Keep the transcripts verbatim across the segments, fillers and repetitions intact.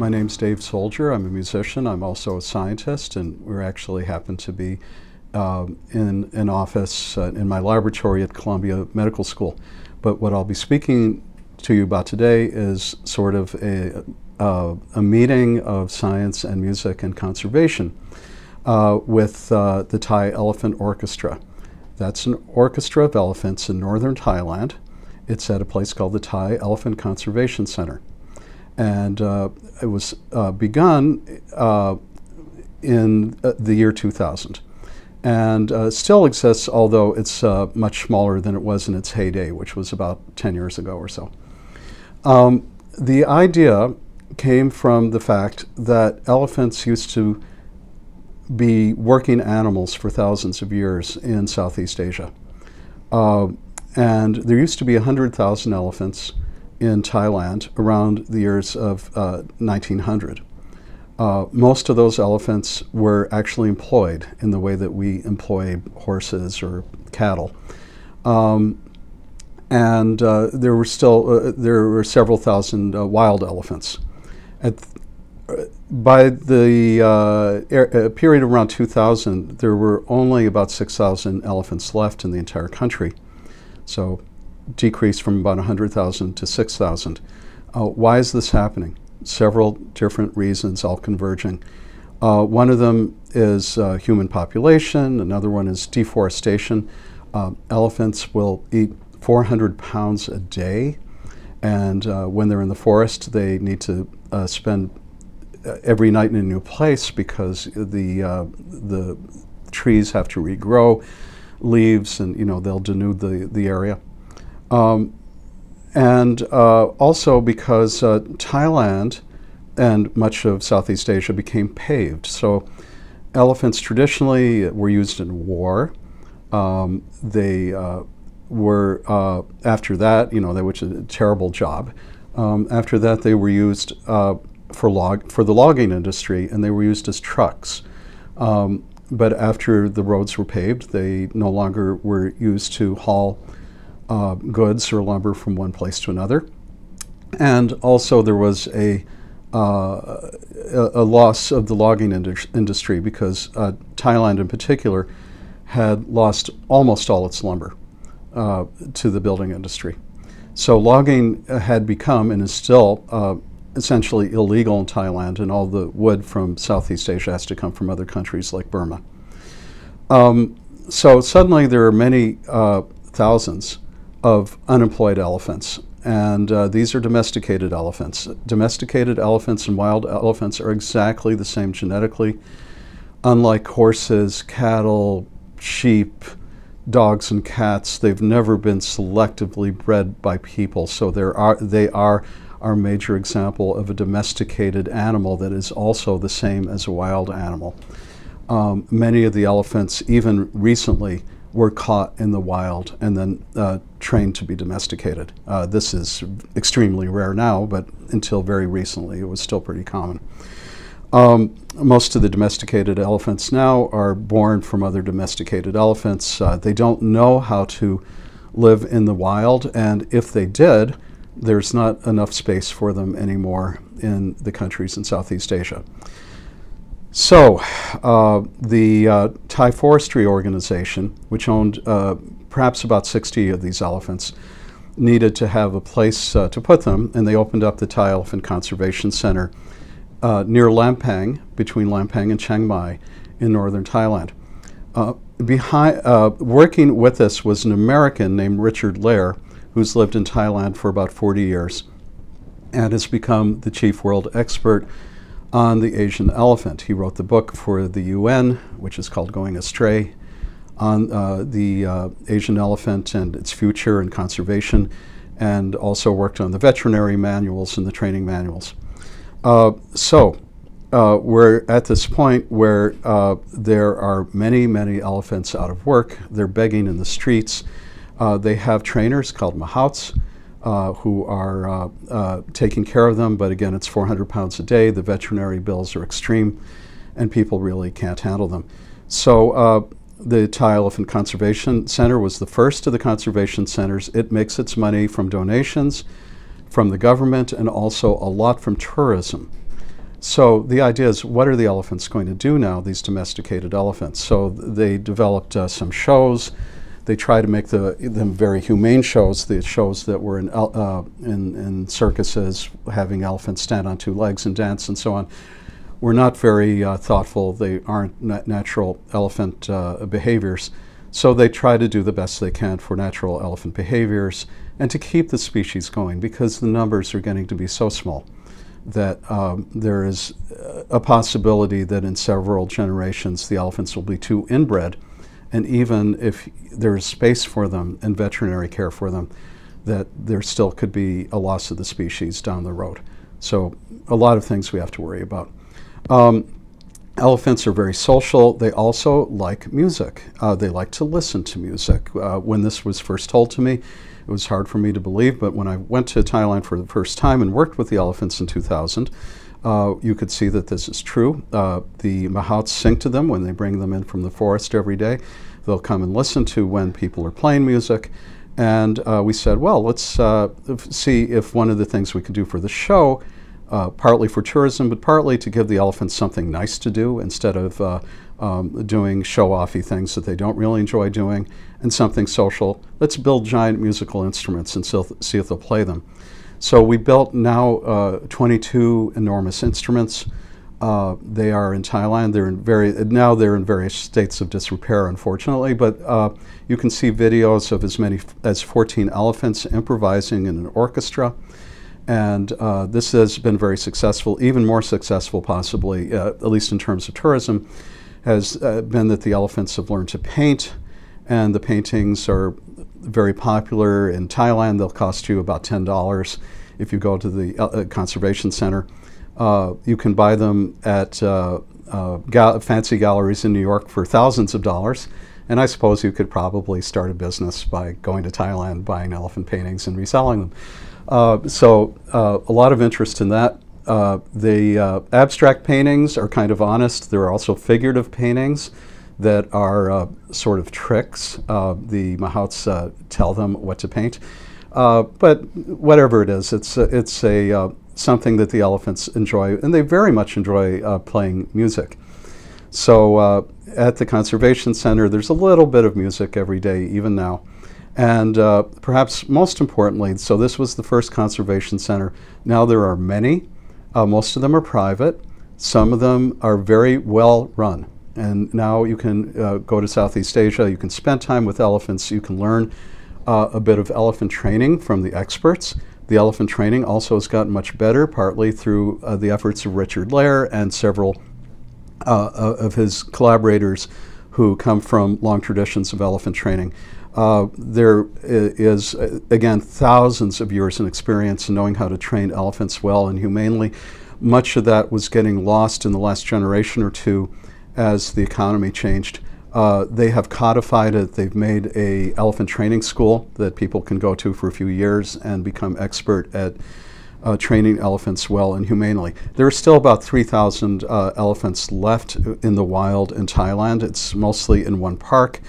My name's Dave Soldier. I'm a musician. I'm also a scientist, and we actually happen to be um, in an office uh, in my laboratory at Columbia Medical School. But what I'll be speaking to you about today is sort of a, uh, a meeting of science and music and conservation uh, with uh, the Thai Elephant Orchestra. That's an orchestra of elephants in northern Thailand. It's at a place called the Thai Elephant Conservation Center. And uh, it was uh, begun uh, in the year two thousand. And uh, still exists, although it's uh, much smaller than it was in its heyday, which was about ten years ago or so. Um, the idea came from the fact that elephants used to be working animals for thousands of years in Southeast Asia. Uh, and there used to be one hundred thousand elephants in Thailand around the years of uh, nineteen hundred. Uh, most of those elephants were actually employed in the way that we employ horses or cattle. Um, and uh, there were still, uh, there were several thousand uh, wild elephants. At th By the uh, er period around two thousand, there were only about six thousand elephants left in the entire country. So decreased from about one hundred thousand to six thousand. Uh, why is this happening? Several different reasons, all converging. Uh, one of them is uh, human population. Another one is deforestation. Uh, elephants will eat four hundred pounds a day. And uh, when they're in the forest, they need to uh, spend every night in a new place because the uh, the trees have to regrow leaves, and you know they'll denude the the area, um, and uh, also because uh, Thailand and much of Southeast Asia became paved. So elephants traditionally were used in war. Um, they uh, were uh, after that, you know, that was a terrible job. Um, after that, they were used. Uh, For log for the logging industry, and they were used as trucks. Um, but after the roads were paved, they no longer were used to haul uh, goods or lumber from one place to another. And also, there was a uh, a loss of the logging indus industry because uh, Thailand, in particular, had lost almost all its lumber uh, to the building industry. So logging had become and is still. Uh, essentially illegal in Thailand, and all the wood from Southeast Asia has to come from other countries like Burma. Um, so suddenly there are many uh, thousands of unemployed elephants, and uh, these are domesticated elephants. Domesticated elephants and wild elephants are exactly the same genetically, unlike horses, cattle, sheep, dogs and cats. They've never been selectively bred by people, so there are, they are our major example of a domesticated animal that is also the same as a wild animal. Um, many of the elephants, even recently, were caught in the wild and then uh, trained to be domesticated. Uh, this is extremely rare now, but until very recently it was still pretty common. Um, most of the domesticated elephants now are born from other domesticated elephants. Uh, they don't know how to live in the wild, and if they did, there's not enough space for them anymore in the countries in Southeast Asia. So uh, the uh, Thai Forestry Organization, which owned uh, perhaps about sixty of these elephants, needed to have a place uh, to put them, and they opened up the Thai Elephant Conservation Center uh, near Lampang, between Lampang and Chiang Mai in northern Thailand. Uh, behind, uh, working with us was an American named Richard Lair, who's lived in Thailand for about forty years and has become the chief world expert on the Asian elephant. He wrote the book for the U N, which is called Going Astray, on uh, the uh, Asian elephant and its future and conservation, and also worked on the veterinary manuals and the training manuals. Uh, so uh, we're at this point where uh, there are many, many elephants out of work. They're begging in the streets. Uh, they have trainers called mahouts uh, who are uh, uh, taking care of them, but again, it's four hundred pounds a day. The veterinary bills are extreme, and people really can't handle them. So uh, the Thai Elephant Conservation Center was the first of the conservation centers. It makes its money from donations, from the government, and also a lot from tourism. So the idea is, what are the elephants going to do now, these domesticated elephants? So they developed uh, some shows. They tried to make the, them very humane shows, the shows that were in, uh, in, in circuses, having elephants stand on two legs and dance and so on. Were not very uh, thoughtful. They aren't nat natural elephant uh, behaviors. So they try to do the best they can for natural elephant behaviors and to keep the species going, because the numbers are getting to be so small that um, there is a possibility that in several generations the elephants will be too inbred, and even if there is space for them and veterinary care for them, that there still could be a loss of the species down the road. So a lot of things we have to worry about. Um, elephants are very social. They also like music. Uh, they like to listen to music. Uh, when this was first told to me, it was hard for me to believe, but when I went to Thailand for the first time and worked with the elephants in two thousand, uh, you could see that this is true. Uh, the mahouts sing to them when they bring them in from the forest every day. They'll come and listen to when people are playing music. And uh, we said, well, let's uh, see if one of the things we could do for the show, Uh, partly for tourism, but partly to give the elephants something nice to do instead of uh, um, doing show-offy things that they don't really enjoy doing, and something social. Let's build giant musical instruments and so th see if they'll play them. So we built now uh, twenty-two enormous instruments. Uh, they are in Thailand. They're in very, now they're in various states of disrepair, unfortunately, but uh, you can see videos of as many as fourteen elephants improvising in an orchestra. And uh, this has been very successful, even more successful possibly, uh, at least in terms of tourism, has uh, been that the elephants have learned to paint, and the paintings are very popular in Thailand. They'll cost you about ten dollars if you go to the uh, conservation center. Uh, you can buy them at uh, uh, gal fancy galleries in New York for thousands of dollars. And I suppose you could probably start a business by going to Thailand, buying elephant paintings and reselling them. Uh, so uh, a lot of interest in that. Uh, the uh, abstract paintings are kind of honest. There are also figurative paintings that are uh, sort of tricks. Uh, the mahouts uh, tell them what to paint. Uh, but whatever it is, it's, uh, it's a, uh, something that the elephants enjoy, and they very much enjoy uh, playing music. So uh, at the Conservation Center, there's a little bit of music every day, even now. And uh, perhaps most importantly, so this was the first conservation center. Now there are many. Uh, most of them are private. Some of them are very well run. And now you can uh, go to Southeast Asia. You can spend time with elephants. You can learn uh, a bit of elephant training from the experts. The elephant training also has gotten much better, partly through uh, the efforts of Richard Lair and several uh, of his collaborators who come from long traditions of elephant training. Uh, there is, again, thousands of years in experience in knowing how to train elephants well and humanely. Much of that was getting lost in the last generation or two as the economy changed. Uh, they have codified it. They've made a elephant training school that people can go to for a few years and become expert at uh, training elephants well and humanely. There are still about three thousand uh, elephants left in the wild in Thailand. It's mostly in one park.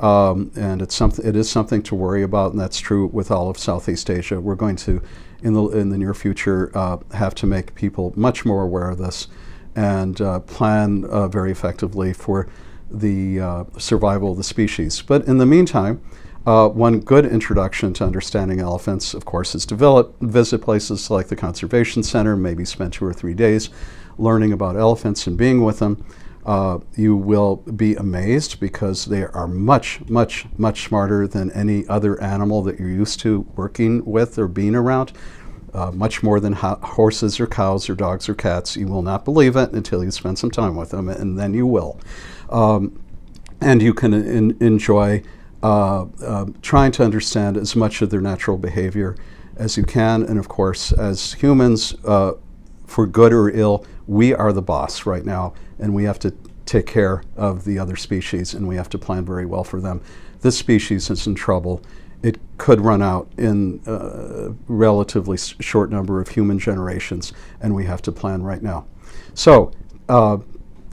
Um, and it's something, it is something to worry about, and that's true with all of Southeast Asia. We're going to, in the, in the near future, uh, have to make people much more aware of this and uh, plan uh, very effectively for the uh, survival of the species. But in the meantime, uh, one good introduction to understanding elephants, of course, is to develop, visit places like the Conservation Center, maybe spend two or three days learning about elephants and being with them. Uh, you will be amazed, because they are much, much, much smarter than any other animal that you're used to working with or being around, uh, much more than ho horses or cows or dogs or cats. You will not believe it until you spend some time with them, and then you will. Um, and you can in enjoy uh, uh, trying to understand as much of their natural behavior as you can. And of course, as humans, uh, for good or ill, we are the boss right now, and we have to take care of the other species, and we have to plan very well for them. This species is in trouble. It could run out in a relatively short number of human generations, and we have to plan right now. So uh,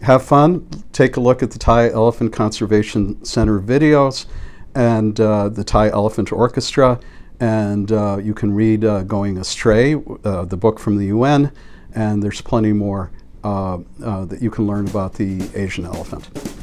have fun. Take a look at the Thai Elephant Conservation Center videos and uh, the Thai Elephant Orchestra, and uh, you can read uh, Going Astray, uh, the book from the U N, and there's plenty more uh, uh, that you can learn about the Asian elephant.